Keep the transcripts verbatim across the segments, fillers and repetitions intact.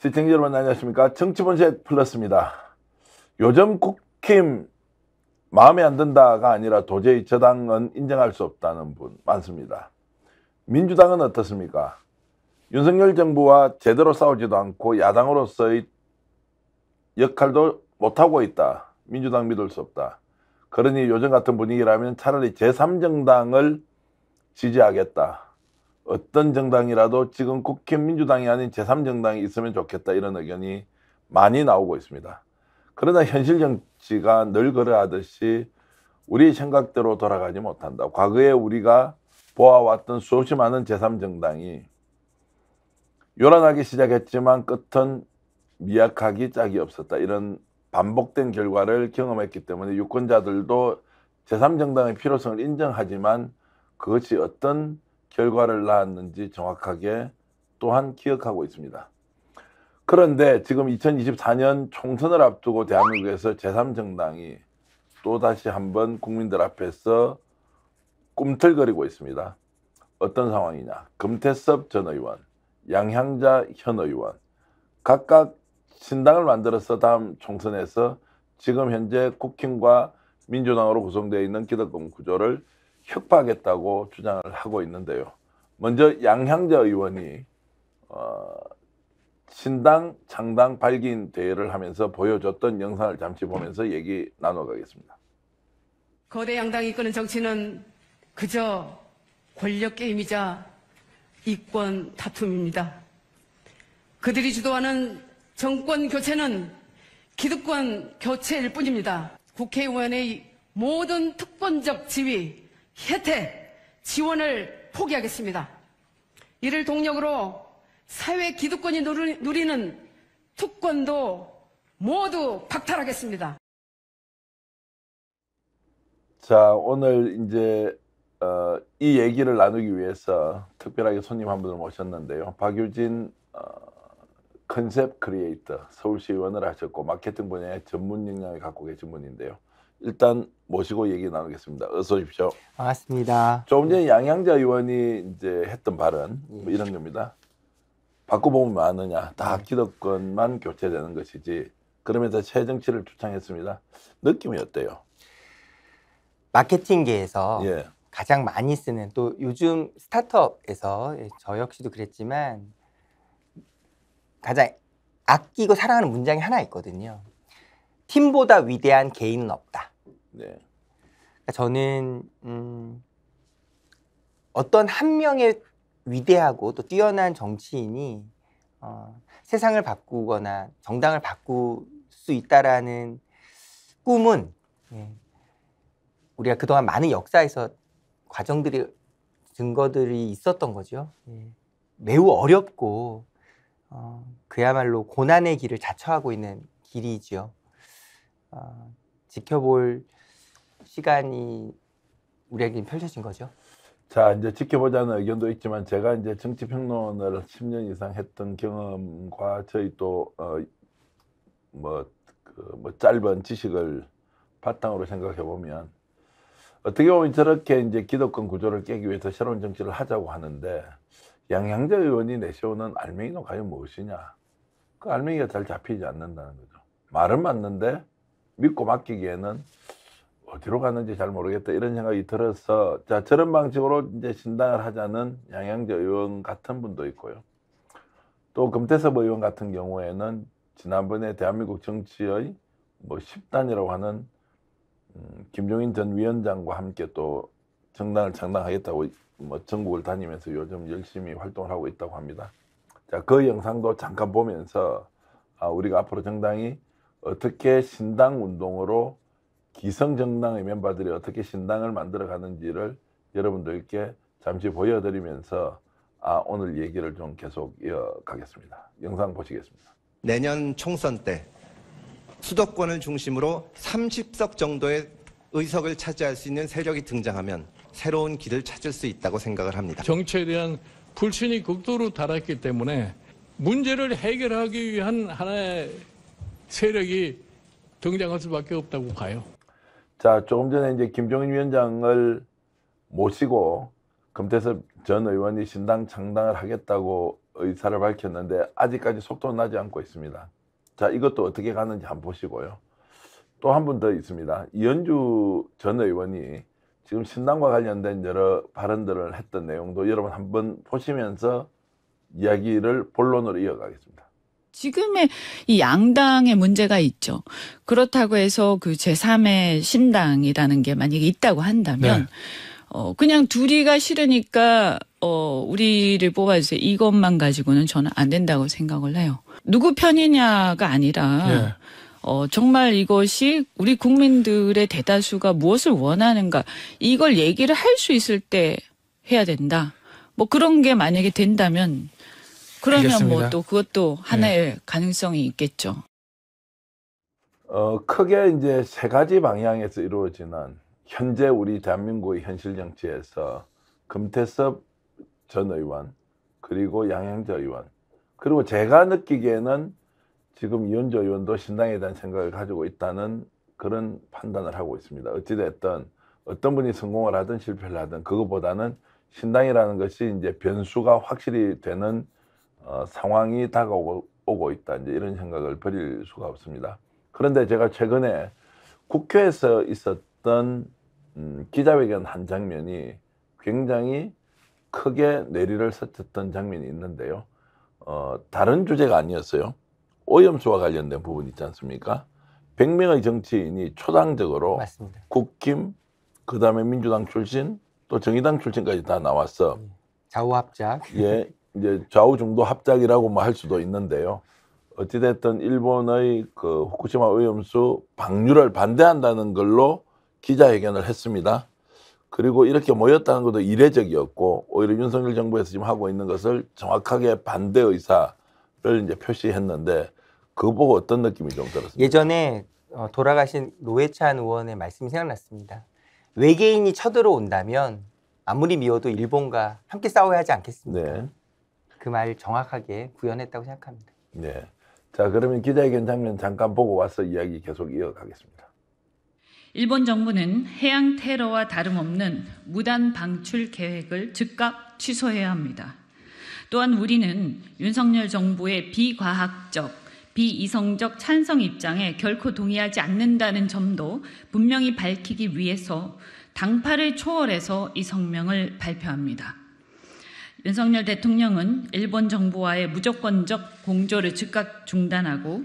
시청자 여러분 안녕하십니까. 정치본색 플러스입니다. 요즘 국힘 마음에 안 든다가 아니라 도저히 저당은 인정할 수 없다는 분 많습니다. 민주당은 어떻습니까? 윤석열 정부와 제대로 싸우지도 않고 야당으로서의 역할도 못하고 있다. 민주당 믿을 수 없다. 그러니 요즘 같은 분위기라면 차라리 제삼 정당을 지지하겠다. 어떤 정당이라도 지금 국힘 민주당이 아닌 제삼 정당이 있으면 좋겠다, 이런 의견이 많이 나오고 있습니다. 그러나 현실 정치가 늘 그러하듯이 우리 생각대로 돌아가지 못한다. 과거에 우리가 보아왔던 수없이 많은 제삼 정당이 요란하기 시작했지만 끝은 미약하기 짝이 없었다. 이런 반복된 결과를 경험했기 때문에 유권자들도 제삼 정당의 필요성을 인정하지만 그것이 어떤 결과를 낳았는지 정확하게 또한 기억하고 있습니다. 그런데 지금 이천이십사 년 총선을 앞두고 대한민국에서 제삼 정당이 또다시 한번 국민들 앞에서 꿈틀거리고 있습니다. 어떤 상황이냐. 금태섭 전 의원, 양향자 현 의원, 각각 신당을 만들어서 다음 총선에서 지금 현재 국힘과 민주당으로 구성되어 있는 기득권 구조를 혁파하겠다고 주장을 하고 있는데요. 먼저 양향자 의원이 어, 신당 창당 발기인 대회를 하면서 보여줬던 영상을 잠시 보면서 얘기 나눠가겠습니다. 거대 양당이 이끄는 정치는 그저 권력 게임이자 이권 다툼입니다. 그들이 주도하는 정권 교체는 기득권 교체일 뿐입니다. 국회의원의 모든 특권적 지위, 혜택, 지원을 포기하겠습니다. 이를 동력으로 사회 기득권이 누리는 특권도 모두 박탈하겠습니다. 자, 오늘 이제 어, 이 얘기를 나누기 위해서 특별하게 손님 한 분을 모셨는데요. 박유진 어, 컨셉 크리에이터, 서울시 의원을 하셨고 마케팅 분야의 전문 역량을 갖고 계신 분인데요. 일단 모시고 얘기 나누겠습니다. 어서 오십시오. 반갑습니다. 조금 전에 양향자 의원이 이제 했던 발언, 뭐 이런 겁니다. 바꿔보면 많으냐, 다 기득권만 교체되는 것이지. 그러면서 새 정치를 주창했습니다. 느낌이 어때요? 마케팅계에서 예. 가장 많이 쓰는, 또 요즘 스타트업에서 저 역시도 그랬지만 가장 아끼고 사랑하는 문장이 하나 있거든요. 팀보다 위대한 개인은 없다. 네. 그러니까 저는 음, 어떤 한 명의 위대하고 또 뛰어난 정치인이 어, 세상을 바꾸거나 정당을 바꿀 수 있다라는 꿈은 예, 우리가 그동안 많은 역사에서 과정들이, 증거들이 있었던 거죠. 예. 매우 어렵고 어, 그야말로 고난의 길을 자처하고 있는 길이지요. 어, 지켜볼 시간이 우리에게 펼쳐진 거죠. 자, 이제 지켜보자는 의견도 있지만 제가 이제 정치평론을 십 년 이상 했던 경험과 저희 또 어, 뭐, 그, 뭐 짧은 지식을 바탕으로 생각해 보면 어떻게 보면 저렇게 이제 기득권 구조를 깨기 위해서 새로운 정치를 하자고 하는데 양향자 의원이 내세우는 알맹이는 과연 무엇이냐? 그 알맹이가 잘 잡히지 않는다는 거죠. 말은 맞는데 믿고 맡기기에는 어디로 갔는지 잘 모르겠다, 이런 생각이 들어서 자, 저런 방식으로 이제 신당을 하자는 양향자 의원 같은 분도 있고요. 또 금태섭 의원 같은 경우에는 지난번에 대한민국 정치의 뭐 십 단이라고 하는 음, 김종인 전 위원장과 함께 또 정당을 창당하겠다고 뭐 전국을 다니면서 요즘 열심히 활동을 하고 있다고 합니다. 자, 그 영상도 잠깐 보면서 아, 우리가 앞으로 정당이 어떻게 신당 운동으로 기성정당의 멤버들이 어떻게 신당을 만들어가는지를 여러분들께 잠시 보여드리면서 아, 오늘 얘기를 좀 계속 이어가겠습니다. 영상 보시겠습니다. 내년 총선 때 수도권을 중심으로 삼십 석 정도의 의석을 차지할 수 있는 세력이 등장하면 새로운 길을 찾을 수 있다고 생각을 합니다. 정치에 대한 불신이 극도로 달았기 때문에 문제를 해결하기 위한 하나의 세력이 등장할 수밖에 없다고 봐요. 자, 조금 전에 이제 김종인 위원장을 모시고 금태섭 전 의원이 신당 창당을 하겠다고 의사를 밝혔는데 아직까지 속도는 나지 않고 있습니다. 자, 이것도 어떻게 가는지 한번 보시고요. 또 한 분 더 있습니다. 이현주 전 의원이 지금 신당과 관련된 여러 발언들을 했던 내용도 여러분 한번 보시면서 이야기를 본론으로 이어가겠습니다. 지금의 이 양당의 문제가 있죠. 그렇다고 해서 그 제삼의 신당이라는 게 만약에 있다고 한다면, 네. 어, 그냥 둘이가 싫으니까, 어, 우리를 뽑아주세요. 이것만 가지고는 저는 안 된다고 생각을 해요. 누구 편이냐가 아니라, 네. 어, 정말 이것이 우리 국민들의 대다수가 무엇을 원하는가, 이걸 얘기를 할 수 있을 때 해야 된다. 뭐 그런 게 만약에 된다면, 그러면 뭐 또 그것도 하나의 네. 가능성이 있겠죠. 어, 크게 이제 세 가지 방향에서 이루어지는 현재 우리 대한민국의 현실 정치에서 금태섭 전 의원 그리고 양향자 의원 그리고 제가 느끼기에는 지금 이현주 의원도 신당에 대한 생각을 가지고 있다는 그런 판단을 하고 있습니다. 어찌됐든 어떤 분이 성공을 하든 실패를 하든 그것보다는 신당이라는 것이 이제 변수가 확실히 되는 어, 상황이 다가오고 오고 있다. 이제 이런 생각을 버릴 수가 없습니다. 그런데 제가 최근에 국회에서 있었던 음, 기자회견 한 장면이 굉장히 크게 뇌리를 스쳤던 장면이 있는데요. 어, 다른 주제가 아니었어요. 오염수와 관련된 부분 있지 않습니까? 백 명의 정치인이 초당적으로 맞습니다. 국힘, 그다음에 민주당 출신, 또 정의당 출신까지 다 나왔어. 좌우합작. 예. 이제 좌우중도 합작이라고 뭐 할 수도 있는데요. 어찌됐든 일본의 그 후쿠시마 오염수 방류를 반대한다는 걸로 기자회견을 했습니다. 그리고 이렇게 모였다는 것도 이례적이었고 오히려 윤석열 정부에서 지금 하고 있는 것을 정확하게 반대 의사를 이제 표시했는데 그거 보고 어떤 느낌이 좀 들었습니까? 예전에 돌아가신 노회찬 의원의 말씀이 생각났습니다. 외계인이 쳐들어온다면 아무리 미워도 일본과 함께 싸워야 하지 않겠습니까? 네. 그 말 정확하게 구현했다고 생각합니다. 네. 자, 그러면 기자회견 장면 잠깐 보고 와서 이야기 계속 이어가겠습니다. 일본 정부는 해양 테러와 다름없는 무단 방출 계획을 즉각 취소해야 합니다. 또한 우리는 윤석열 정부의 비과학적, 비이성적 찬성 입장에 결코 동의하지 않는다는 점도 분명히 밝히기 위해서 당파를 초월해서 이 성명을 발표합니다. 윤석열 대통령은 일본 정부와의 무조건적 공조를 즉각 중단하고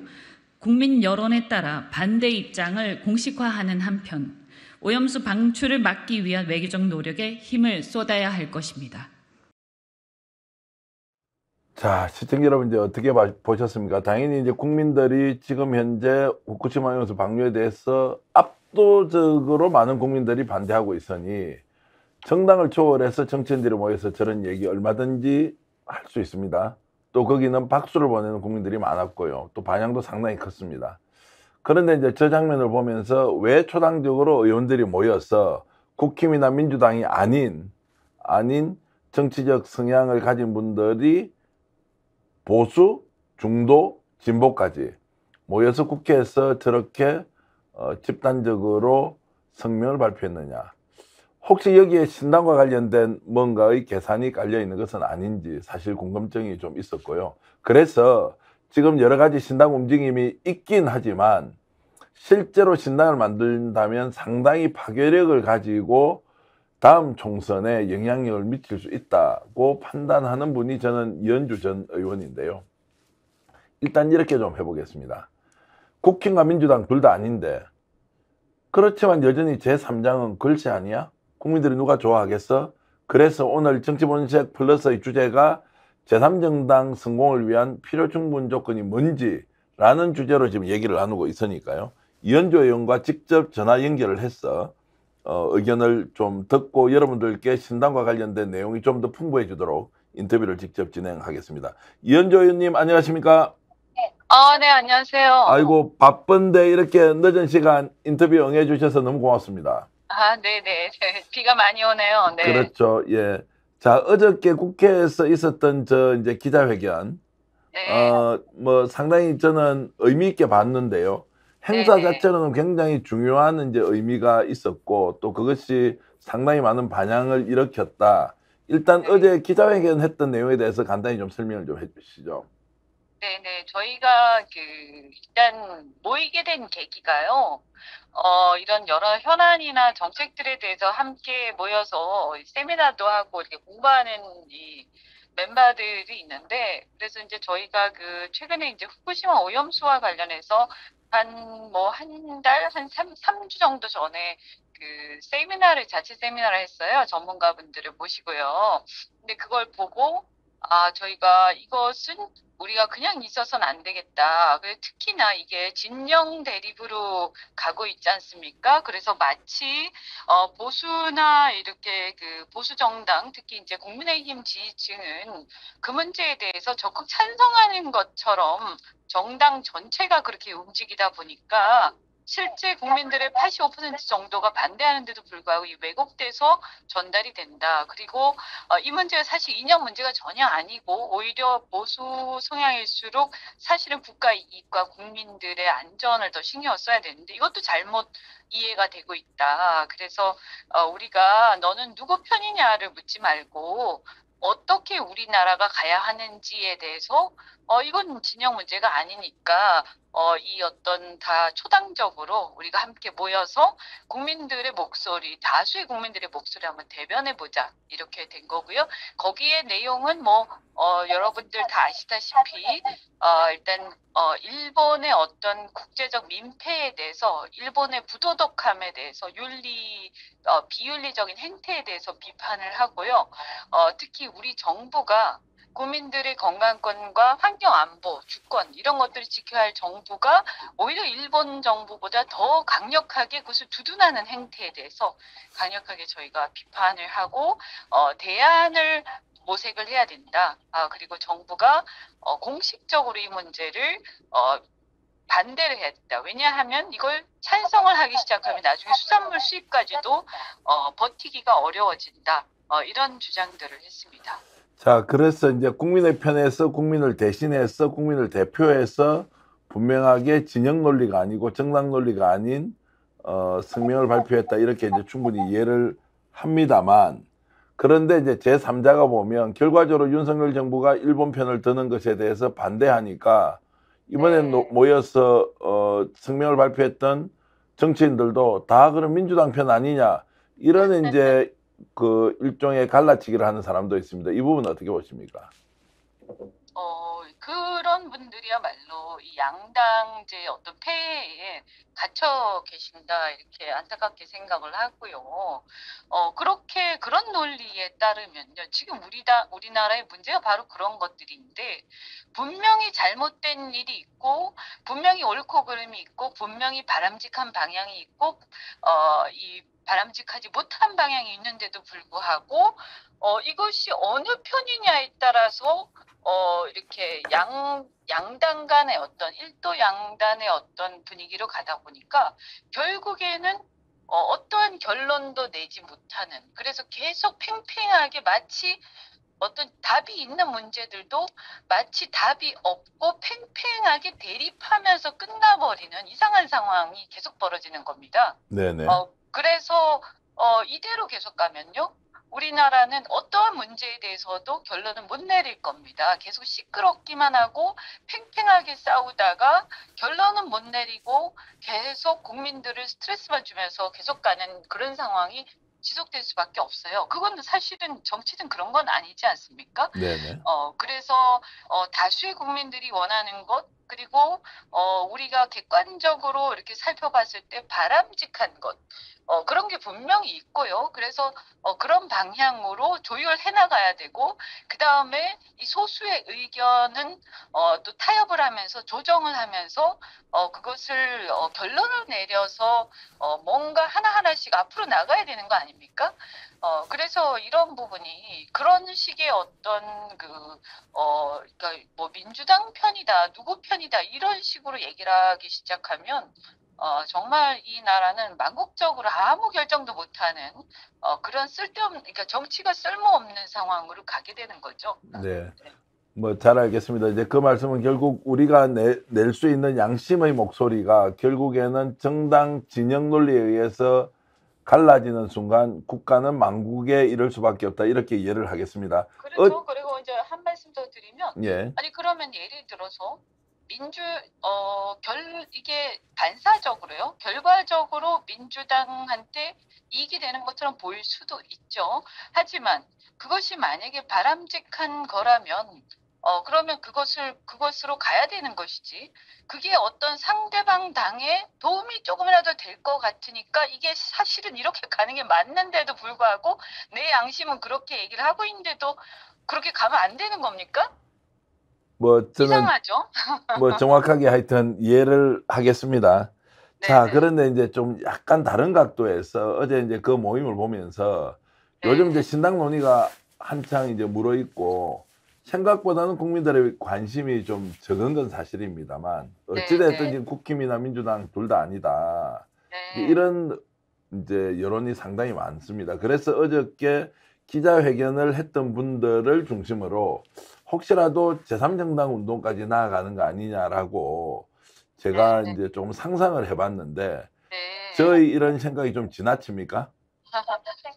국민 여론에 따라 반대 입장을 공식화하는 한편 오염수 방출을 막기 위한 외교적 노력에 힘을 쏟아야 할 것입니다. 자, 시청자 여러분 이제 어떻게 보셨습니까? 당연히 이제 국민들이 지금 현재 후쿠시마 오염수 방류에 대해서 압도적으로 많은 국민들이 반대하고 있으니 정당을 초월해서 정치인들이 모여서 저런 얘기 얼마든지 할 수 있습니다. 또 거기는 박수를 보내는 국민들이 많았고요. 또 반향도 상당히 컸습니다. 그런데 이제 저 장면을 보면서 왜 초당적으로 의원들이 모여서 국힘이나 민주당이 아닌 아닌 정치적 성향을 가진 분들이 보수, 중도, 진보까지 모여서 국회에서 저렇게 어, 집단적으로 성명을 발표했느냐. 혹시 여기에 신당과 관련된 뭔가의 계산이 깔려있는 것은 아닌지 사실 궁금증이 좀 있었고요. 그래서 지금 여러 가지 신당 움직임이 있긴 하지만 실제로 신당을 만든다면 상당히 파괴력을 가지고 다음 총선에 영향력을 미칠 수 있다고 판단하는 분이 저는 이현주 전 의원인데요. 일단 이렇게 좀 해보겠습니다. 국힘과 민주당 둘 다 아닌데 그렇지만 여전히 제삼 당은 글쎄 아니야? 국민들이 누가 좋아하겠어? 그래서 오늘 정치본색 플러스의 주제가 제삼 정당 성공을 위한 필요 충분 조건이 뭔지라는 주제로 지금 얘기를 나누고 있으니까요. 이현주 의원과 직접 전화 연결을 해서 어, 의견을 좀 듣고 여러분들께 신당과 관련된 내용이 좀 더 풍부해지도록 인터뷰를 직접 진행하겠습니다. 이현주 의원님 안녕하십니까? 아, 네, 안녕하세요. 아이고, 바쁜데 이렇게 늦은 시간 인터뷰 응해주셔서 너무 고맙습니다. 아, 네네. 비가 많이 오네요. 네. 그렇죠. 예. 자, 어저께 국회에서 있었던 저 이제 기자회견. 네. 어, 뭐 상당히 저는 의미있게 봤는데요. 행사 네네. 자체로는 굉장히 중요한 이제 의미가 있었고 또 그것이 상당히 많은 반향을 일으켰다. 일단 네. 어제 기자회견 했던 내용에 대해서 간단히 좀 설명을 좀 해주시죠. 네네, 저희가 그 일단 모이게 된 계기가요. 어, 이런 여러 현안이나 정책들에 대해서 함께 모여서 세미나도 하고 이렇게 공부하는 이 멤버들이 있는데, 그래서 이제 저희가 그 최근에 이제 후쿠시마 오염수와 관련해서 한 뭐 한 달, 한 삼 주 정도 전에 그 세미나를, 자체 세미나를 했어요. 전문가분들을 모시고요. 근데 그걸 보고, 아, 저희가 이것은 우리가 그냥 있어서는 안 되겠다. 특히나 이게 진영 대립으로 가고 있지 않습니까? 그래서 마치 어, 보수나 이렇게 그 보수 정당, 특히 이제 국민의힘 지지층은 그 문제에 대해서 적극 찬성하는 것처럼 정당 전체가 그렇게 움직이다 보니까 실제 국민들의 팔십오 퍼센트 정도가 반대하는데도 불구하고 이 왜곡돼서 전달이 된다. 그리고 이 문제가 사실 이념 문제가 전혀 아니고 오히려 보수 성향일수록 사실은 국가 이익과 국민들의 안전을 더 신경 써야 되는데 이것도 잘못 이해가 되고 있다. 그래서 우리가 너는 누구 편이냐를 묻지 말고 어떻게 우리나라가 가야 하는지에 대해서 어 이건 진영 문제가 아니니까 어 이 어떤 다 초당적으로 우리가 함께 모여서 국민들의 목소리, 다수의 국민들의 목소리 한번 대변해 보자. 이렇게 된 거고요. 거기에 내용은 뭐 어 여러분들 다 아시다시피 어 일단 어 일본의 어떤 국제적 민폐에 대해서, 일본의 부도덕함에 대해서, 윤리 어 비윤리적인 행태에 대해서 비판을 하고요. 어 특히 우리 정부가 국민들의 건강권과 환경안보, 주권 이런 것들을 지켜야 할 정부가 오히려 일본 정부보다 더 강력하게 그것을 두둔하는 행태에 대해서 강력하게 저희가 비판을 하고 어, 대안을 모색을 해야 된다. 아, 그리고 정부가 어, 공식적으로 이 문제를 어, 반대를 했다. 왜냐하면 이걸 찬성을 하기 시작하면 나중에 수산물 수입까지도 어, 버티기가 어려워진다. 어, 이런 주장들을 했습니다. 자, 그래서 이제 국민의 편에서, 국민을 대신해서, 국민을 대표해서 분명하게 진영 논리가 아니고 정당 논리가 아닌 어, 성명을 발표했다. 이렇게 이제 충분히 이해를 합니다만, 그런데 이제 제삼자가 보면 결과적으로 윤석열 정부가 일본 편을 드는 것에 대해서 반대하니까 이번에 네. 노, 모여서 어, 성명을 발표했던 정치인들도 다 그런 민주당 편 아니냐, 이런 이제 그 일종의 갈라치기를 하는 사람도 있습니다. 이 부분 어떻게 보십니까? 어 그런 분들이야말로 이 양당제 어떤 폐해에 갇혀 계신다, 이렇게 안타깝게 생각을 하고요. 어 그렇게 그런 논리에 따르면요, 지금 우리다 우리나라의 문제가 바로 그런 것들인데, 분명히 잘못된 일이 있고, 분명히 옳고 그름이 있고, 분명히 바람직한 방향이 있고, 어 이 바람직하지 못한 방향이 있는데도 불구하고 어, 이것이 어느 편이냐에 따라서 어, 이렇게 양, 양당 간의 어떤 일도 양단의 어떤 분위기로 가다 보니까 결국에는 어, 어떠한 결론도 내지 못하는, 그래서 계속 팽팽하게 마치 어떤 답이 있는 문제들도 마치 답이 없고 팽팽하게 대립하면서 끝나버리는 이상한 상황이 계속 벌어지는 겁니다. 네네. 어, 그래서 어, 이대로 계속 가면요, 우리나라는 어떠한 문제에 대해서도 결론은 못 내릴 겁니다. 계속 시끄럽기만 하고 팽팽하게 싸우다가 결론은 못 내리고 계속 국민들을 스트레스만 주면서 계속 가는 그런 상황이 지속될 수밖에 없어요. 그건 사실은 정치든 그런 건 아니지 않습니까? 네네. 어, 그래서 어, 다수의 국민들이 원하는 것, 그리고 어, 우리가 객관적으로 이렇게 살펴봤을 때 바람직한 것, 어, 그런 게 분명히 있고요. 그래서 어, 그런 방향으로 조율해 나가야 되고, 그 다음에 이 소수의 의견은 어, 또 타협을 하면서 조정을 하면서 어, 그것을 어, 결론을 내려서 어, 뭔가 하나하나씩 앞으로 나가야 되는 거 아닙니까? 어, 그래서 이런 부분이 그런 식의 어떤 그 어, 그러니까 뭐 민주당 편이다, 누구 편이다 이런 식으로 얘기를 하기 시작하면 어, 정말 이 나라는 망국적으로 아무 결정도 못하는 어, 그런 쓸데없는, 그러니까 정치가 쓸모없는 상황으로 가게 되는 거죠. 네, 뭐 잘 알겠습니다. 이제 그 말씀은 결국 우리가 낼 수 있는 양심의 목소리가 결국에는 정당 진영 논리에 의해서 갈라지는 순간 국가는 망국에 이를 수밖에 없다. 이렇게 이해를 하겠습니다. 그렇죠. 어, 그리고 이제 한 말씀 더 드리면, 예. 아니 그러면 예를 들어서 민주 어 결 이게 반사적으로요, 결과적으로 민주당한테 이익이 되는 것처럼 보일 수도 있죠. 하지만 그것이 만약에 바람직한 거라면. 어 그러면 그것을 그것으로 가야 되는 것이지, 그게 어떤 상대방 당에 도움이 조금이라도 될 것 같으니까 이게 사실은 이렇게 가는 게 맞는데도 불구하고 내 양심은 그렇게 얘기를 하고 있는데도 그렇게 가면 안 되는 겁니까? 뭐 저는 이상하죠? 뭐 정확하게 하여튼 이해를 하겠습니다. 네네. 자, 그런데 이제 좀 약간 다른 각도에서 어제 이제 그 모임을 보면서 네네. 요즘 이제 신당 논의가 한창 이제 물어있고. 생각보다는 국민들의 관심이 좀 적은 건 사실입니다만 어찌됐든 지금 국힘이나 민주당 둘 다 아니다. 네네. 이런 이제 여론이 상당히 많습니다. 그래서 어저께 기자회견을 했던 분들을 중심으로 혹시라도 제삼 정당 운동까지 나아가는 거 아니냐라고 제가 네네. 이제 좀 상상을 해봤는데 네네. 저희 이런 생각이 좀 지나칩니까?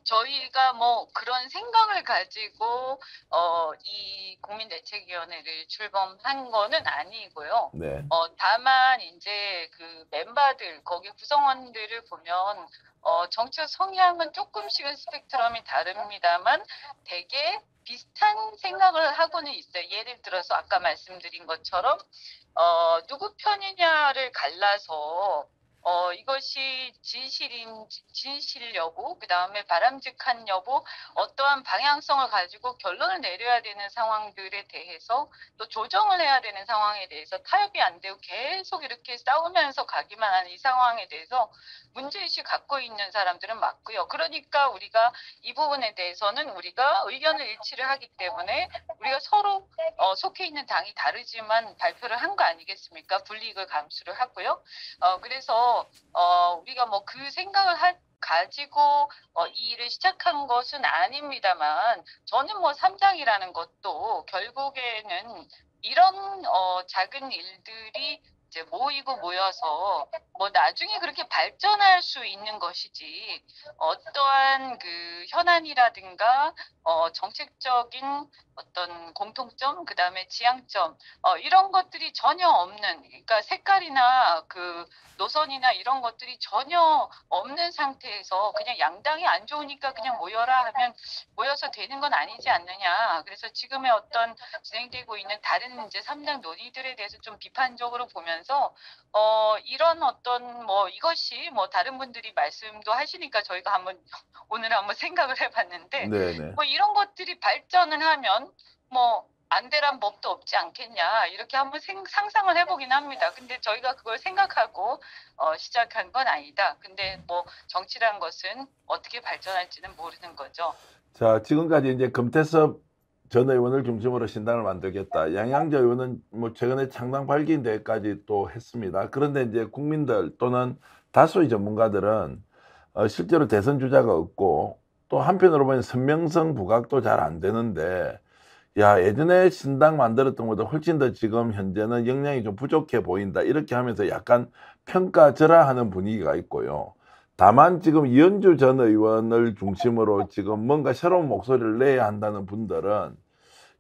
저희가 뭐 그런 생각을 가지고 어, 이 국민대책위원회를 출범한 거는 아니고요. 네. 어, 다만 이제 그 멤버들, 거기 구성원들을 보면 어, 정치적 성향은 조금씩은 스펙트럼이 다릅니다만 되게 비슷한 생각을 하고는 있어요. 예를 들어서 아까 말씀드린 것처럼 어, 누구 편이냐를 갈라서 어 이것이 진실인 진실 여부, 그 다음에 바람직한 여부, 어떠한 방향성을 가지고 결론을 내려야 되는 상황들에 대해서 또 조정을 해야 되는 상황에 대해서 타협이 안 되고 계속 이렇게 싸우면서 가기만 하는 이 상황에 대해서 문제의식 갖고 있는 사람들은 맞고요. 그러니까 우리가 이 부분에 대해서는 우리가 의견을 일치를 하기 때문에 우리가 서로 어, 속해 있는 당이 다르지만 발표를 한 거 아니겠습니까? 불이익을 감수를 하고요. 어 그래서 어, 우리가 뭐 그 생각을 하, 가지고 어, 이 일을 시작한 것은 아닙니다만 저는 뭐 삼 당이라는 것도 결국에는 이런 어, 작은 일들이 이제 모이고 모여서 뭐 나중에 그렇게 발전할 수 있는 것이지 어떠한 그 현안이라든가 어, 정책적인 어떤 공통점 그다음에 지향점 어, 이런 것들이 전혀 없는, 그러니까 색깔이나 그 노선이나 이런 것들이 전혀 없는 상태에서 그냥 양당이 안 좋으니까 그냥 모여라 하면 모여서 되는 건 아니지 않느냐. 그래서 지금의 어떤 진행되고 있는 다른 이제 삼 당 논의들에 대해서 좀 비판적으로 보면서 어, 이런 어떤 뭐 이것이 뭐 다른 분들이 말씀도 하시니까 저희가 한번 오늘 한번 생각을 해봤는데 네네. 뭐 이런 것들이 발전을 하면 뭐 안 되란 법도 없지 않겠냐 이렇게 한번 생, 상상을 해보긴 합니다. 근데 저희가 그걸 생각하고 어, 시작한 건 아니다. 근데 뭐 정치란 것은 어떻게 발전할지는 모르는 거죠. 자, 지금까지 이제 금태섭 전 의원을 중심으로 신당을 만들겠다. 양향자 의원은 뭐 최근에 창당 발기인 대회까지 또 했습니다. 그런데 이제 국민들 또는 다수의 전문가들은 어, 실제로 대선 주자가 없고 또 한편으로 보면 선명성 부각도 잘 안 되는데 야 예전에 신당 만들었던 것보다 훨씬 더 지금 현재는 역량이 좀 부족해 보인다 이렇게 하면서 약간 평가절하하는 분위기가 있고요. 다만 지금 이현주 전 의원을 중심으로 지금 뭔가 새로운 목소리를 내야 한다는 분들은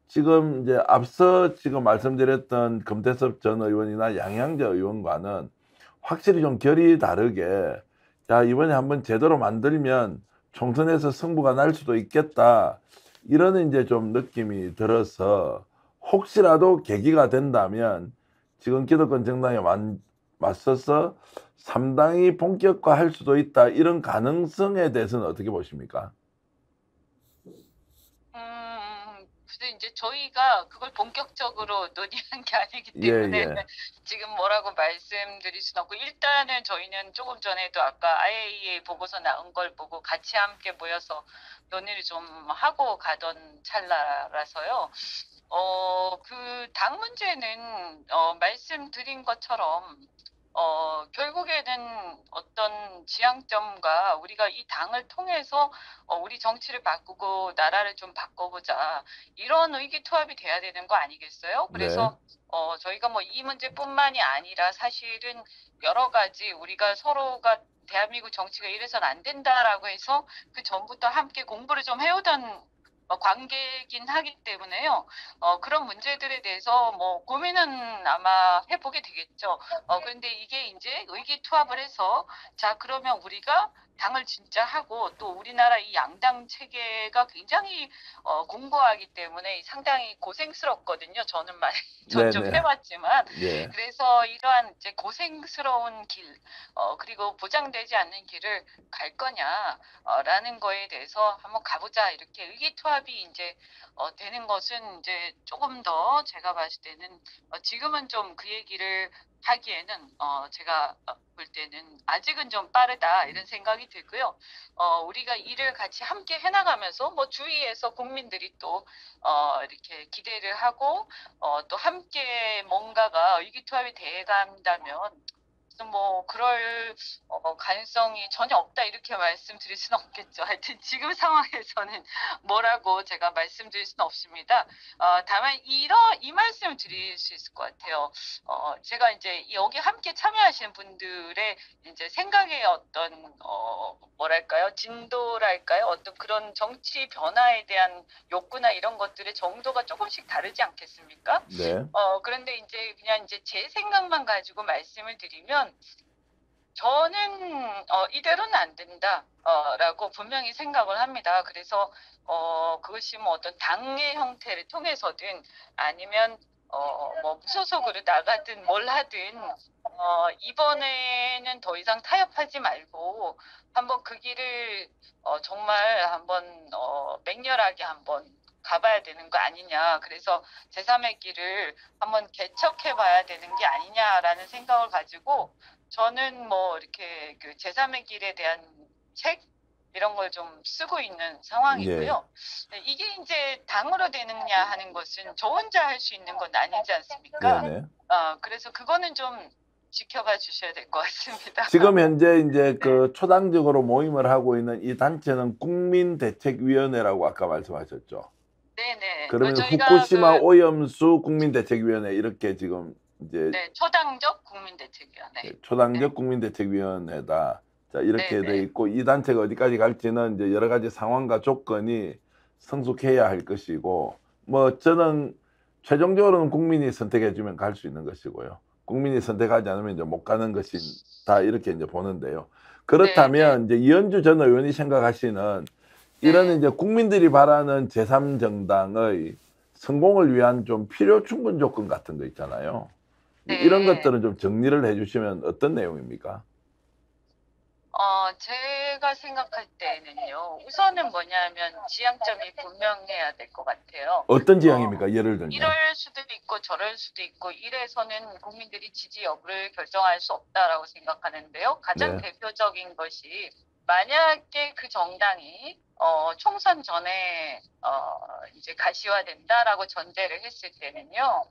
지금 이제 앞서 지금 말씀드렸던 금태섭 전 의원이나 양향자 의원과는 확실히 좀 결이 다르게 야 이번에 한번 제대로 만들면 총선에서 승부가 날 수도 있겠다 이런 이제 좀 느낌이 들어서 혹시라도 계기가 된다면 지금 기득권 정당에 맞서서 삼 당이 본격화할 수도 있다 이런 가능성에 대해서는 어떻게 보십니까? 근데 이제 저희가 그걸 본격적으로 논의한 게 아니기 때문에 예, 예. 지금 뭐라고 말씀드릴 수는 없고 일단은 저희는 조금 전에도 아까 아이에이이에이 보고서 나온 걸 보고 같이 함께 모여서 논의를 좀 하고 가던 찰나라서요. 어, 그 당 문제는 어, 말씀드린 것처럼 어, 결국에는 어떤 지향점과 우리가 이 당을 통해서 어, 우리 정치를 바꾸고 나라를 좀 바꿔보자 이런 의기투합이 돼야 되는 거 아니겠어요? 그래서 네. 어, 저희가 뭐 이 문제뿐만이 아니라 사실은 여러 가지 우리가 서로가 대한민국 정치가 이래선 안 된다라고 해서 그 전부터 함께 공부를 좀 해오던 관계긴 하기 때문에요. 어, 그런 문제들에 대해서 뭐 고민은 아마 해보게 되겠죠. 어, 그런데 이게 이제 의기투합을 해서 자 그러면 우리가 당을 진짜 하고 또 우리나라 이 양당 체계가 굉장히 어, 공고하기 때문에 상당히 고생스럽거든요. 저는 많이 전 좀 해봤지만 네. 그래서 이러한 이제 고생스러운 길 어, 그리고 보장되지 않는 길을 갈 거냐라는 거에 대해서 한번 가보자 이렇게 의기투합. 이제 어, 되는 것은 이제 조금 더 제가 봤을 때는 어, 지금은 좀 그 얘기를 하기에는 어, 제가 볼 때는 아직은 좀 빠르다 이런 생각이 들고요. 어, 우리가 일을 같이 함께 해나가면서 뭐 주위에서 국민들이 또 어, 이렇게 기대를 하고 어, 또 함께 뭔가가 의기투합이 돼간다면 뭐 그럴 어, 가능성이 전혀 없다 이렇게 말씀드릴 수는 없겠죠. 하여튼 지금 상황에서는 뭐라고 제가 말씀드릴 수는 없습니다. 어, 다만 이런 이 말씀을 드릴 수 있을 것 같아요. 어, 제가 이제 여기 함께 참여하시는 분들의 이제 생각의 어떤 어, 뭐랄까요 진도랄까요 어떤 그런 정치 변화에 대한 욕구나 이런 것들의 정도가 조금씩 다르지 않겠습니까? 네. 어 그런데 이제 그냥 이제 제 생각만 가지고 말씀을 드리면. 저는 어, 이대로는 안 된다라고 분명히 생각을 합니다. 그래서 어, 그것이 뭐 어떤 당의 형태를 통해서든 아니면 어, 뭐 무소속으로 나가든 뭘 하든 어, 이번에는 더 이상 타협하지 말고 한번 그 길을 어, 정말 한번 어, 맹렬하게 한번 가봐야 되는 거 아니냐. 그래서 제삼의 길을 한번 개척해봐야 되는 게 아니냐라는 생각을 가지고 저는 뭐 이렇게 그 제삼의 길에 대한 책 이런 걸 좀 쓰고 있는 상황이고요. 예. 이게 이제 당으로 되느냐 하는 것은 저 혼자 할 수 있는 건 아니지 않습니까? 네네. 어, 그래서 그거는 좀 지켜봐 주셔야 될 것 같습니다. 지금 현재 이제 그 초당적으로 모임을 하고 있는 이 단체는 국민대책위원회라고 아까 말씀하셨죠? 네네. 그러면 후쿠시마 그... 오염수 국민대책위원회 이렇게 지금 이제 네, 초당적 국민대책위원회. 네, 초당적 네. 국민대책위원회다. 자 이렇게 네네. 돼 있고 이 단체가 어디까지 갈지는 이제 여러 가지 상황과 조건이 성숙해야 할 것이고 뭐 저는 최종적으로는 국민이 선택해주면 갈 수 있는 것이고요. 국민이 선택하지 않으면 이제 못 가는 것이 다 이렇게 이제 보는데요. 그렇다면 네네. 이제 이현주 전 의원이 생각하시는 이런 이제 국민들이 바라는 제삼 정당의 성공을 위한 좀 필요 충분 조건 같은 거 있잖아요. 네. 이런 것들은 좀 정리를 해주시면 어떤 내용입니까? 어, 제가 생각할 때는요. 우선은 뭐냐면 지향점이 분명해야 될 것 같아요. 어떤 지향입니까? 어, 예를 들면. 이럴 수도 있고 저럴 수도 있고 이래서는 국민들이 지지 여부를 결정할 수 없다라고 생각하는데요. 가장 네. 대표적인 것이 만약에 그 정당이 어, 총선 전에 어, 이제 가시화된다라고 전제를 했을 때는요.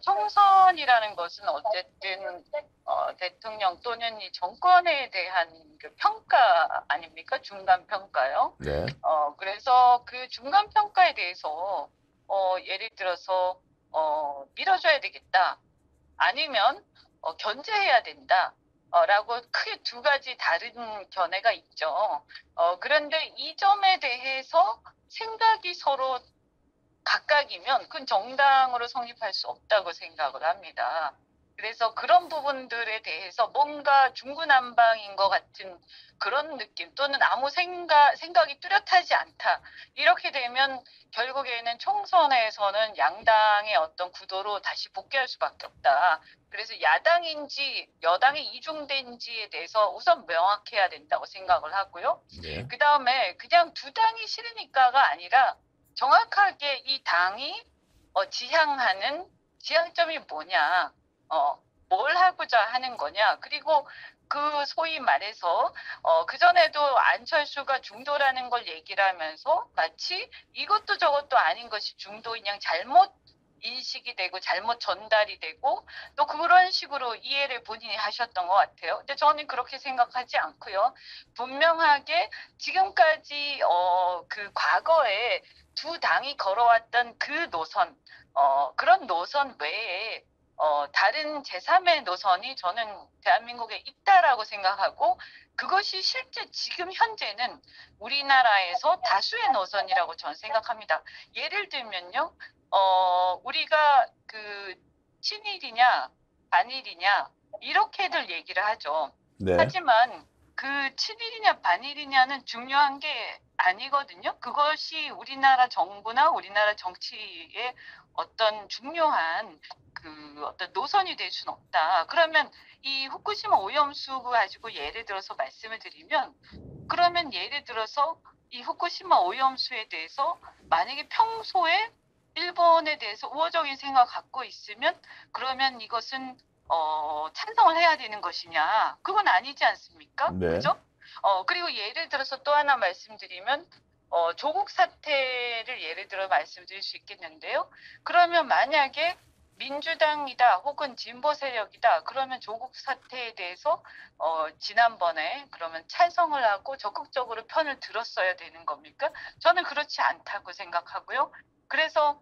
총선이라는 것은 어쨌든 어, 대통령 또는 이 정권에 대한 그 평가 아닙니까? 중간 평가요. 네. 어, 그래서 그 중간 평가에 대해서 어, 예를 들어서 어, 밀어줘야 되겠다. 아니면 어, 견제해야 된다. 어, 라고 크게 두 가지 다른 견해가 있죠. 어, 그런데 이 점에 대해서 생각이 서로 각각이면 큰 정당으로 성립할 수 없다고 생각을 합니다. 그래서 그런 부분들에 대해서 뭔가 중구난방인 것 같은 그런 느낌 또는 아무 생각, 생각이 뚜렷하지 않다. 이렇게 되면 결국에는 총선에서는 양당의 어떤 구도로 다시 복귀할 수밖에 없다. 그래서 야당인지 여당이 이중된지에 대해서 우선 명확해야 된다고 생각을 하고요. 네. 그다음에 그냥 두 당이 싫으니까가 아니라 정확하게 이 당이 어, 지향하는 지향점이 뭐냐. 어, 뭘 하고자 하는 거냐. 그리고 그 소위 말해서 어, 그전에도 안철수가 중도라는 걸 얘기를 하면서 마치 이것도 저것도 아닌 것이 중도인 양 잘못 인식이 되고 잘못 전달이 되고 또 그런 식으로 이해를 본인이 하셨던 것 같아요. 근데 저는 그렇게 생각하지 않고요. 분명하게 지금까지 어, 그 과거에 두 당이 걸어왔던 그 노선, 어, 그런 노선 외에 어, 다른 제삼의 노선이 저는 대한민국에 있다라고 생각하고, 그것이 실제 지금 현재는 우리나라에서 다수의 노선이라고 저는 생각합니다. 예를 들면요, 어, 우리가 그 친일이냐 반일이냐 이렇게들 얘기를 하죠. 네. 하지만 그 친일이냐 반일이냐는 중요한 게 아니거든요. 그것이 우리나라 정부나 우리나라 정치의 어떤 중요한 그 어떤 노선이 될 수는 없다. 그러면 이 후쿠시마 오염수 가지고 예를 들어서 말씀을 드리면, 그러면 예를 들어서 이 후쿠시마 오염수에 대해서 만약에 평소에 일본에 대해서 우호적인 생각 갖고 있으면, 그러면 이것은 어, 찬성을 해야 되는 것이냐? 그건 아니지 않습니까? 네. 그죠? 어, 그리고 예를 들어서 또 하나 말씀드리면, 어, 조국 사태를 예를 들어 말씀드릴 수 있겠는데요. 그러면 만약에 민주당이다 혹은 진보 세력이다, 그러면 조국 사태에 대해서 어, 지난번에 그러면 찬성을 하고 적극적으로 편을 들었어야 되는 겁니까? 저는 그렇지 않다고 생각하고요. 그래서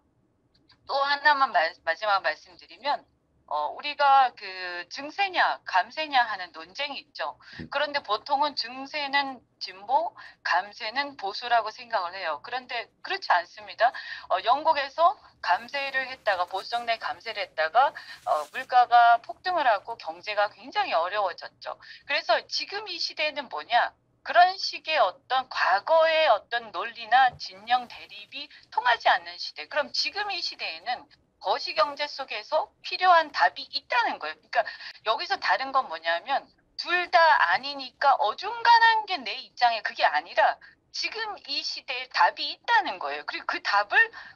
또 하나만 말, 마지막 말씀드리면, 어, 우리가 그 증세냐 감세냐 하는 논쟁이 있죠. 그런데 보통은 증세는 진보, 감세는 보수라고 생각을 해요. 그런데 그렇지 않습니다. 어, 영국에서 감세를 했다가 보수 정당이 감세를 했다가 어, 물가가 폭등을 하고 경제가 굉장히 어려워졌죠. 그래서 지금 이 시대는 뭐냐? 그런 식의 어떤 과거의 어떤 논리나 진영 대립이 통하지 않는 시대. 그럼 지금 이 시대에는 거시경제 속에서 필요한 답이 있다는 거예요. 그러니까 여기서 다른 건 뭐냐면, 둘 다 아니니까 어중간한 게 내 입장에 그게 아니라 지금 이 시대에 답이 있다는 거예요. 그리고 그 답을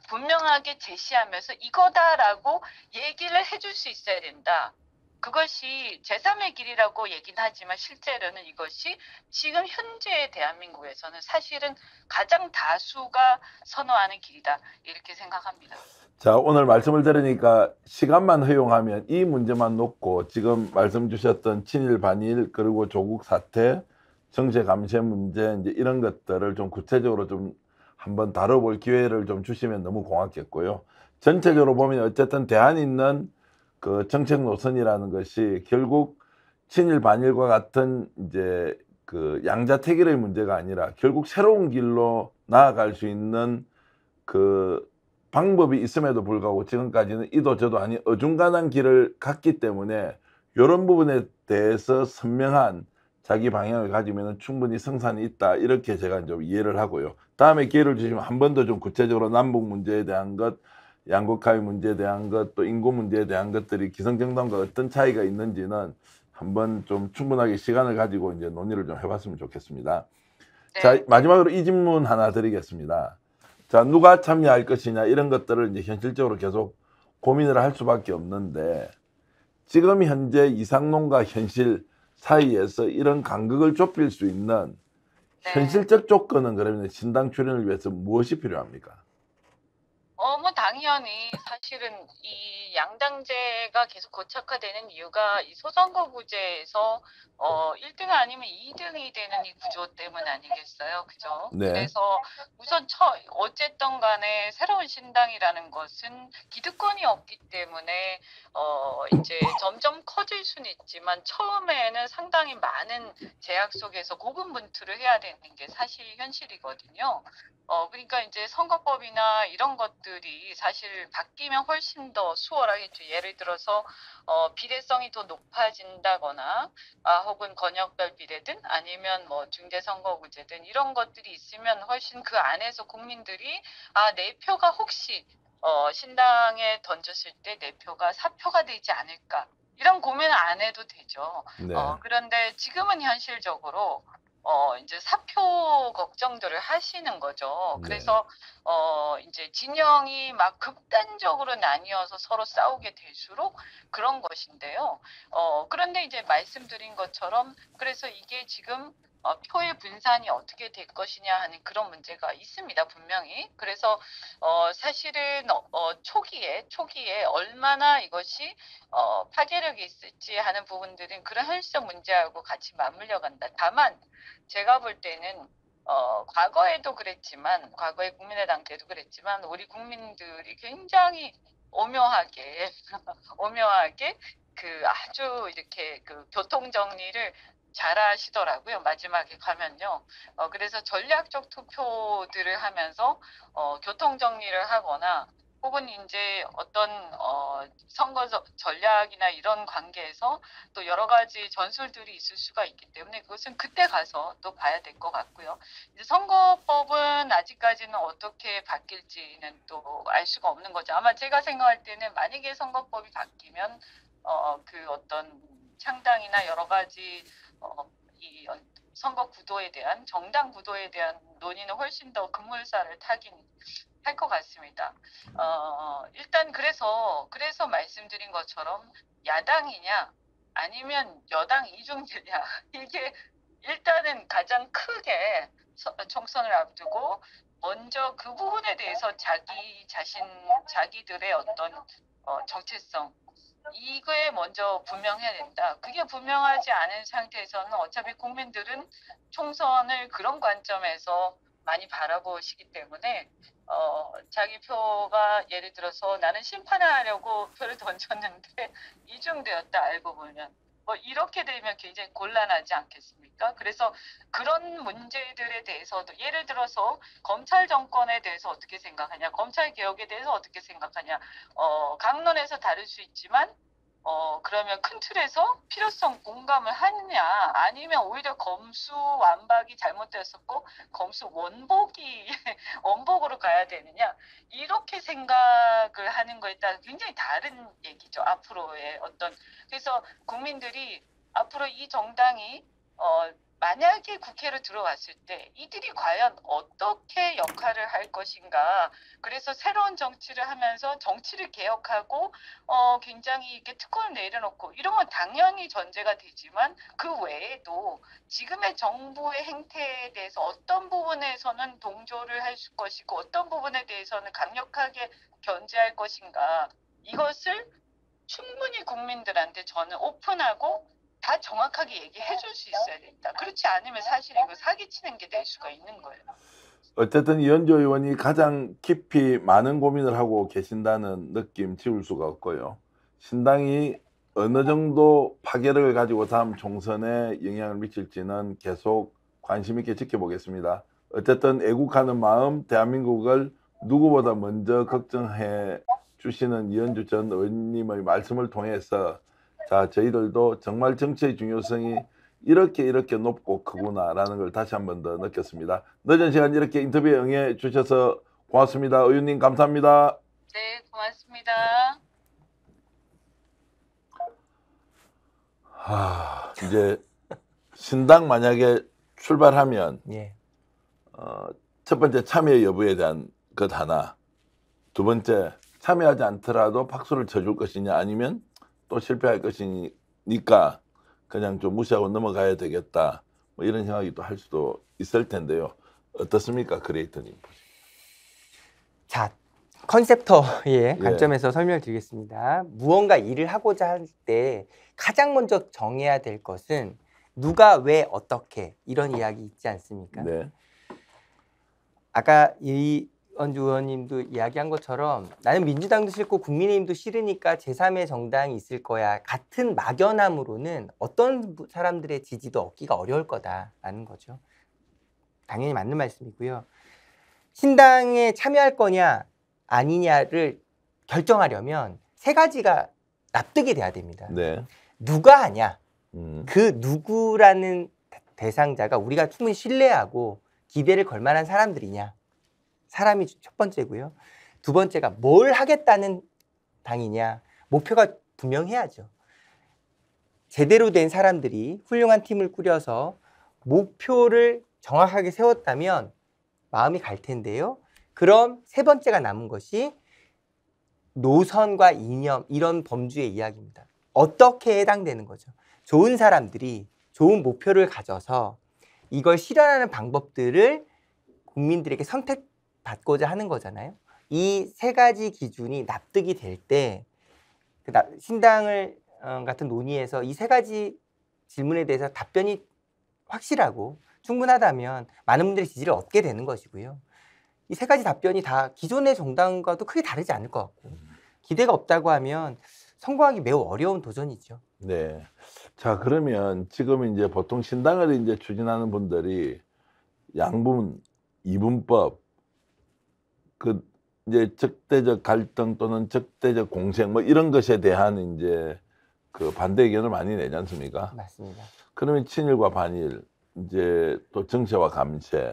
분명하게 제시하면서 이거다라고 얘기를 해줄 수 있어야 된다. 그것이 제삼의 길이라고 얘기는 하지만 실제로는 이것이 지금 현재의 대한민국에서는 사실은 가장 다수가 선호하는 길이다, 이렇게 생각합니다. 자, 오늘 말씀을 들으니까 시간만 허용하면 이 문제만 놓고 지금 말씀 주셨던 친일 반일, 그리고 조국 사태, 정세 감세 문제, 이제 이런 것들을 좀 구체적으로 좀 한번 다뤄볼 기회를 좀 주시면 너무 고맙겠고요. 전체적으로 보면 어쨌든 대안 있는 그 정책 노선이라는 것이 결국 친일 반일과 같은 이제 그 양자택일의 문제가 아니라 결국 새로운 길로 나아갈 수 있는 그 방법이 있음에도 불구하고 지금까지는 이도 저도 아닌 어중간한 길을 갔기 때문에 이런 부분에 대해서 선명한 자기 방향을 가지면 충분히 성산이 있다, 이렇게 제가 좀 이해를 하고요. 다음에 기회를 주시면 한 번 더 좀 구체적으로 남북 문제에 대한 것, 양극화의 문제에 대한 것, 또 인구 문제에 대한 것들이 기성정당과 어떤 차이가 있는지는 한번 좀 충분하게 시간을 가지고 이제 논의를 좀 해봤으면 좋겠습니다. 네. 자, 마지막으로 이 질문 하나 드리겠습니다. 자, 누가 참여할 것이냐, 이런 것들을 이제 현실적으로 계속 고민을 할 수밖에 없는데, 지금 현재 이상론과 현실 사이에서 이런 간극을 좁힐 수 있는 네. 현실적 조건은 그러면 신당 출연을 위해서 무엇이 필요합니까? 어, 뭐 당연히 사실은 이 양당제가 계속 고착화되는 이유가 이 소선거구제에서 어 일 등 아니면 이 등이 되는 이 구조 때문 아니겠어요, 그죠? 네. 그래서 우선 처 어쨌든 간에 새로운 신당이라는 것은 기득권이 없기 때문에 어 이제 점점 커질 수는 있지만 처음에는 상당히 많은 제약 속에서 고군분투를 해야 되는 게 사실 현실이거든요. 어 그러니까 이제 선거법이나 이런 것 들이 사실 바뀌면 훨씬 더 수월하겠죠. 예를 들어서 어, 비례성이 더 높아진다거나, 아, 혹은 권역별 비례든 아니면 뭐 중대선거구제든 이런 것들이 있으면 훨씬 그 안에서 국민들이 아, 내 표가 혹시 어, 신당에 던졌을 때 내 표가 사표가 되지 않을까, 이런 고민을 안 해도 되죠. 네. 어, 그런데 지금은 현실적으로 어 이제 사표 걱정들을 하시는 거죠. 그래서 네. 어 이제 진영이 막 극단적으로 나뉘어서 서로 싸우게 될수록 그런 것인데요. 어 그런데 이제 말씀드린 것처럼 그래서 이게 지금 어, 표의 분산이 어떻게 될 것이냐 하는 그런 문제가 있습니다, 분명히. 그래서 어, 사실은 어, 어, 초기에 초기에 얼마나 이것이 어, 파괴력이 있을지 하는 부분들은 그런 현실적 문제하고 같이 맞물려 간다. 다만 제가 볼 때는 어, 과거에도 그랬지만 과거에 국민의당 때도 그랬지만 우리 국민들이 굉장히 오묘하게 오묘하게 그 아주 이렇게 그 교통 정리를 잘 하시더라고요. 마지막에 가면요. 어, 그래서 전략적 투표들을 하면서 어, 교통 정리를 하거나 혹은 이제 어떤 어, 선거 전략이나 이런 관계에서 또 여러 가지 전술들이 있을 수가 있기 때문에 그것은 그때 가서 또 봐야 될 것 같고요. 이제 선거법은 아직까지는 어떻게 바뀔지는 또 알 수가 없는 거죠. 아마 제가 생각할 때는 만약에 선거법이 바뀌면 어, 그 어떤 창당이나 여러 가지 어, 이 선거 구도에 대한 정당 구도에 대한 논의는 훨씬 더 급물살을 타긴 할 것 같습니다. 어, 일단 그래서 그래서 말씀드린 것처럼 야당이냐 아니면 여당 이중제냐 이게 일단은 가장 크게 총선을 앞두고 먼저 그 부분에 대해서 자기 자신 자기들의 어떤 어, 정체성 이거에 먼저 분명해야 된다. 그게 분명하지 않은 상태에서는 어차피 국민들은 총선을 그런 관점에서 많이 바라보시기 때문에 어, 자기 표가 예를 들어서 나는 심판하려고 표를 던졌는데 이중되었다 알고 보면 뭐 이렇게 되면 굉장히 곤란하지 않겠습니까? 그래서 그런 문제들에 대해서도 예를 들어서 검찰 정권에 대해서 어떻게 생각하냐, 검찰 개혁에 대해서 어떻게 생각하냐, 어, 각론에서 다를 수 있지만 어, 그러면 큰 틀에서 필요성 공감을 하느냐, 아니면 오히려 검수 완박이 잘못되었었고, 검수 원복이, 원복으로 가야 되느냐, 이렇게 생각을 하는 거에 따라 굉장히 다른 얘기죠. 앞으로의 어떤. 그래서 국민들이 앞으로 이 정당이, 어, 만약에 국회로 들어왔을 때 이들이 과연 어떻게 역할을 할 것인가. 그래서 새로운 정치를 하면서 정치를 개혁하고 어 굉장히 이렇게 특권을 내려놓고 이런 건 당연히 전제가 되지만 그 외에도 지금의 정부의 행태에 대해서 어떤 부분에서는 동조를 할 것이고 어떤 부분에 대해서는 강력하게 견제할 것인가. 이것을 충분히 국민들한테 저는 오픈하고 다 정확하게 얘기해 줄 수 있어야 된다. 그렇지 않으면 사실 이거 사기치는 게 될 수가 있는 거예요. 어쨌든 이현주 의원이 가장 깊이 많은 고민을 하고 계신다는 느낌 지울 수가 없고요. 신당이 어느 정도 파괴력을 가지고 다음 총선에 영향을 미칠지는 계속 관심 있게 지켜보겠습니다. 어쨌든 애국하는 마음, 대한민국을 누구보다 먼저 걱정해 주시는 이현주 전 의원님의 말씀을 통해서 자, 저희들도 정말 정치의 중요성이 이렇게 이렇게 높고 크구나라는 걸 다시 한 번 더 느꼈습니다. 늦은 시간 이렇게 인터뷰에 응해 주셔서 고맙습니다. 의원님 감사합니다. 네, 고맙습니다. 아, 이제 신당 만약에 출발하면 예. 어, 첫 번째 참여 여부에 대한 것 하나, 두 번째 참여하지 않더라도 박수를 쳐줄 것이냐 아니면 또 실패할 것이니까 그냥 좀 무시하고 넘어가야 되겠다 뭐 이런 생각이 또 할 수도 있을 텐데요. 어떻습니까, 크리에이터님? 자, 컨셉터의 관점에서 예. 설명을 드리겠습니다. 무언가 일을 하고자 할 때 가장 먼저 정해야 될 것은 누가 왜 어떻게 이런 이야기 있지 않습니까? 네. 아까 이 이현주 의원님도 이야기한 것처럼 나는 민주당도 싫고 국민의힘도 싫으니까 제삼의 정당이 있을 거야. 같은 막연함으로는 어떤 사람들의 지지도 얻기가 어려울 거다라는 거죠. 당연히 맞는 말씀이고요. 신당에 참여할 거냐 아니냐를 결정하려면 세 가지가 납득이 돼야 됩니다. 네. 누가 하냐, 음. 그 누구라는 대상자가 우리가 충분히 신뢰하고 기대를 걸 만한 사람들이냐. 사람이 첫 번째고요. 두 번째가 뭘 하겠다는 당이냐. 목표가 분명해야죠. 제대로 된 사람들이 훌륭한 팀을 꾸려서 목표를 정확하게 세웠다면 마음이 갈 텐데요. 그럼 세 번째가 남은 것이 노선과 이념 이런 범주의 이야기입니다. 어떻게 해당되는 거죠. 좋은 사람들이 좋은 목표를 가져서 이걸 실현하는 방법들을 국민들에게 선택 받고자 하는 거잖아요. 이 세 가지 기준이 납득이 될 때 신당을 같은 논의에서 이 세 가지 질문에 대해서 답변이 확실하고 충분하다면 많은 분들의 지지를 얻게 되는 것이고요. 이 세 가지 답변이 다 기존의 정당과도 크게 다르지 않을 것 같고 기대가 없다고 하면 성공하기 매우 어려운 도전이죠. 네. 자, 그러면 지금 이제 보통 신당을 이제 추진하는 분들이 양분, 이분법, 그 이제 적대적 갈등 또는 적대적 공생 뭐 이런 것에 대한 이제 그 반대 의견을 많이 내지 않습니까? 맞습니다. 그러면 친일과 반일, 이제 또 정체와 감체,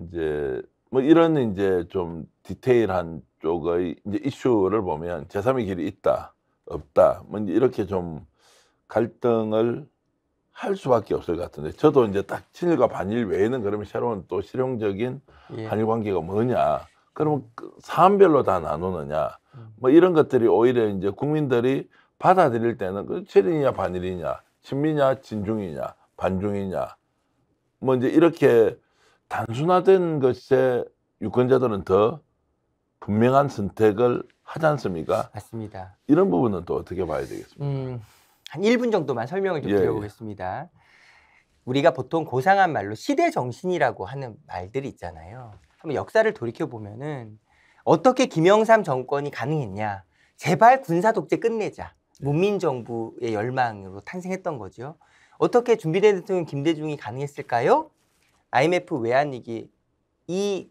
이제 뭐 이런 이제 좀 디테일한 쪽의 이제 이슈를 보면 제삼의 길이 있다, 없다, 뭐 이렇게 좀 갈등을 할 수밖에 없을 것 같은데, 저도 이제 딱 친일과 반일 외에는 그러면 새로운 또 실용적인 예. 한일 관계가 뭐냐, 그러면 사안별로 다 나누느냐, 뭐 이런 것들이 오히려 이제 국민들이 받아들일 때는 그 친일이냐 반일이냐, 친미냐 진중이냐 반중이냐, 뭐 이제 이렇게 단순화된 것에 유권자들은 더 분명한 선택을 하지 않습니까? 맞습니다. 이런 부분은 또 어떻게 봐야 되겠습니까? 음, 한 일 분 정도만 설명을 좀 예, 드려보겠습니다. 예. 우리가 보통 고상한 말로 시대 정신이라고 하는 말들이 있잖아요. 한번 역사를 돌이켜보면은 어떻게 김영삼 정권이 가능했냐. 제발 군사독재 끝내자. 문민정부의 열망으로 탄생했던 거죠. 어떻게 준비된 대통령 김대중이 가능했을까요? 아이엠에프 외환위기, 이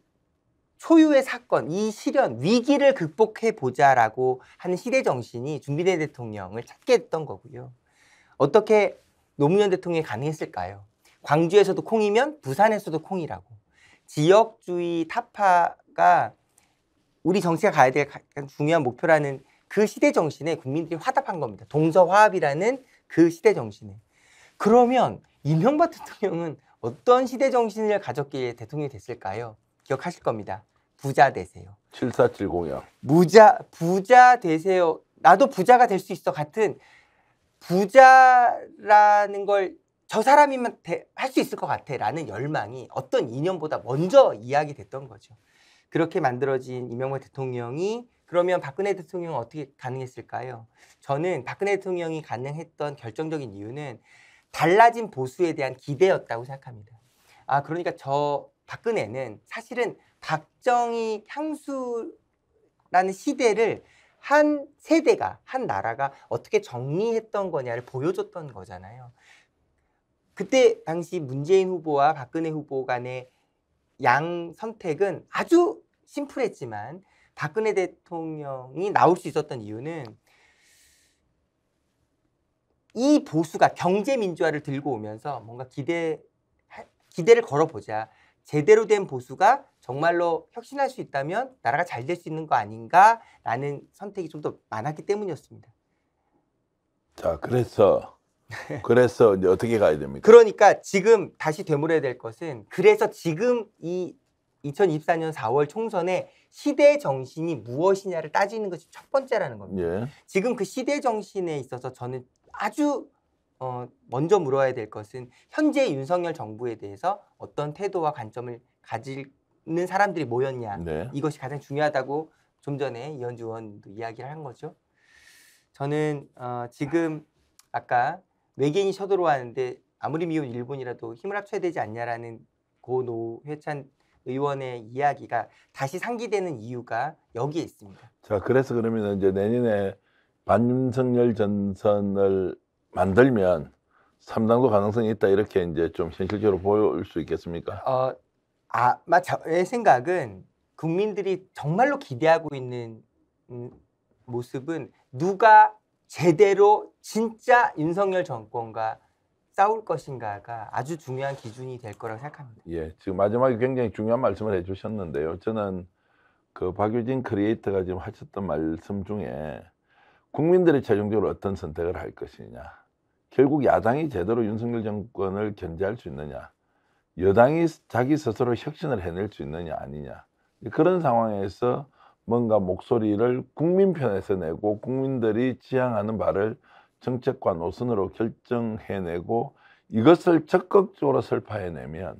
초유의 사건, 이 시련, 위기를 극복해보자라고 하는 시대정신이 준비된 대통령을 찾게 했던 거고요. 어떻게 노무현 대통령이 가능했을까요? 광주에서도 콩이면 부산에서도 콩이라고. 지역주의 타파가 우리 정치가 가야 될 가장 중요한 목표라는 그 시대정신에 국민들이 화답한 겁니다. 동서화합이라는 그 시대정신에. 그러면 이명박 대통령은 어떤 시대정신을 가졌기에 대통령이 됐을까요? 기억하실 겁니다. 부자 되세요. 칠사칠 공약. 무자, 부자 되세요. 나도 부자가 될 수 있어. 같은 부자라는 걸 저 사람이면 할 수 있을 것 같아. 라는 열망이 어떤 이념보다 먼저 이야기됐던 거죠. 그렇게 만들어진 이명박 대통령이, 그러면 박근혜 대통령은 어떻게 가능했을까요? 저는 박근혜 대통령이 가능했던 결정적인 이유는 달라진 보수에 대한 기대였다고 생각합니다. 아, 그러니까 저 박근혜는 사실은 박정희 향수라는 시대를 한 세대가, 한 나라가 어떻게 정리했던 거냐를 보여줬던 거잖아요. 그때 당시 문재인 후보와 박근혜 후보 간의 양 선택은 아주 심플했지만 박근혜 대통령이 나올 수 있었던 이유는 이 보수가 경제민주화를 들고 오면서 뭔가 기대, 기대를 걸어보자. 제대로 된 보수가 정말로 혁신할 수 있다면 나라가 잘 될 수 있는 거 아닌가라는 선택이 좀 더 많았기 때문이었습니다. 자, 그래서 그래서 이제 어떻게 가야 됩니까? 그러니까 지금 다시 되물어야 될 것은, 그래서 지금 이 이천이십사 년 사 월 총선에 시대 정신이 무엇이냐를 따지는 것이 첫 번째라는 겁니다. 예. 지금 그 시대 정신에 있어서 저는 아주 어, 먼저 물어야 될 것은 현재 윤석열 정부에 대해서 어떤 태도와 관점을 가지는 사람들이 모였냐. 네. 이것이 가장 중요하다고 좀 전에 이현주 의원도 이야기를 한 거죠. 저는 어, 지금 아까 외계인이 쳐들어왔는데 아무리 미운 일본이라도 힘을 합쳐야 되지 않냐라는 고 노회찬 의원의 이야기가 다시 상기되는 이유가 여기에 있습니다. 자, 그래서 그러면 이제 내년에 반윤석열 전선을 만들면 삼당도 가능성이 있다, 이렇게 이제 좀 현실적으로 보일 수 있겠습니까? 어, 아마 저의 생각은 국민들이 정말로 기대하고 있는 음, 모습은 누가 제대로 진짜 윤석열 정권과 싸울 것인가가 아주 중요한 기준이 될 거라고 생각합니다. 예, 지금 마지막에 굉장히 중요한 말씀을 해주셨는데요. 저는 그 박유진 크리에이터가 지금 하셨던 말씀 중에 국민들이 최종적으로 어떤 선택을 할 것이냐, 결국 야당이 제대로 윤석열 정권을 견제할 수 있느냐, 여당이 자기 스스로 혁신을 해낼 수 있느냐 아니냐, 그런 상황에서 뭔가 목소리를 국민 편에서 내고 국민들이 지향하는 바를 정책과 노선으로 결정해내고 이것을 적극적으로 설파해내면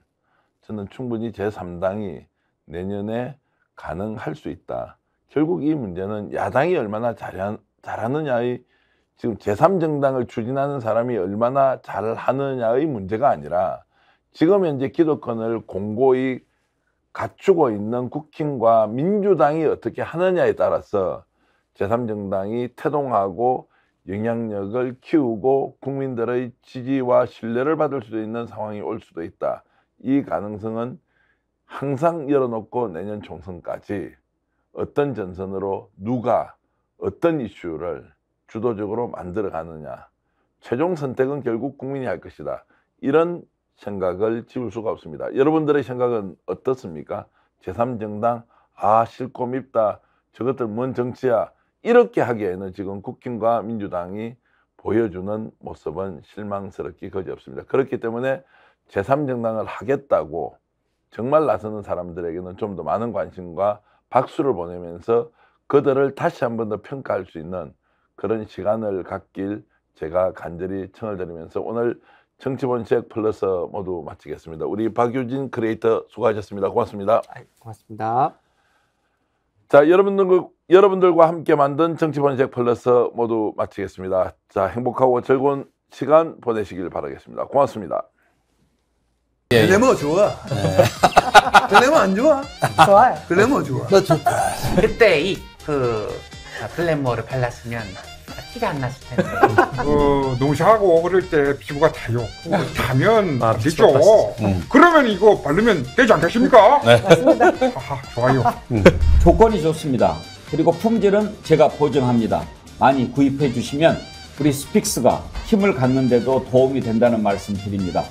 저는 충분히 제삼 당이 내년에 가능할 수 있다. 결국 이 문제는 야당이 얼마나 잘한 잘하느냐의, 지금 제삼 정당을 추진하는 사람이 얼마나 잘하느냐의 문제가 아니라 지금 현재 기득권을 공고히 갖추고 있는 국힘과 민주당이 어떻게 하느냐에 따라서 제삼 정당이 태동하고 영향력을 키우고 국민들의 지지와 신뢰를 받을 수도 있는 상황이 올 수도 있다. 이 가능성은 항상 열어놓고 내년 총선까지 어떤 전선으로 누가 어떤 이슈를 주도적으로 만들어 가느냐, 최종 선택은 결국 국민이 할 것이다. 이런 생각을 지울 수가 없습니다. 여러분들의 생각은 어떻습니까? 제삼 정당, 아 싫고 밉다, 저것들 뭔 정치야, 이렇게 하기에는 지금 국힘과 민주당이 보여주는 모습은 실망스럽기 그지없습니다. 그렇기 때문에 제삼 정당을 하겠다고 정말 나서는 사람들에게는 좀 더 많은 관심과 박수를 보내면서 그들을 다시 한 번 더 평가할 수 있는 그런 시간을 갖길 제가 간절히 청을 드리면서 오늘 정치본색 플러스 모두 마치겠습니다. 우리 박유진 크리에이터 수고하셨습니다. 고맙습니다. 고맙습니다. 자, 여러분들, 여러분들과 함께 만든 정치본색 플러스 모두 마치겠습니다. 자, 행복하고 즐거운 시간 보내시길 바라겠습니다. 고맙습니다. 글래머 좋아. 글래머 안 좋아? 좋아요. 글래머 좋아. 너 좋다. 그때 이 그 글래머를 발랐으면 티가 안 났을 텐데. 어, 농사하고 그럴 때 피부가 타요. 타면 아, 되죠. 음. 그러면 이거 바르면 되지 않겠습니까? 네. 맞습니다. 아, 좋아요. 음. 조건이 좋습니다. 그리고 품질은 제가 보증합니다. 많이 구입해 주시면 우리 스픽스가 힘을 갖는 데도 도움이 된다는 말씀 드립니다.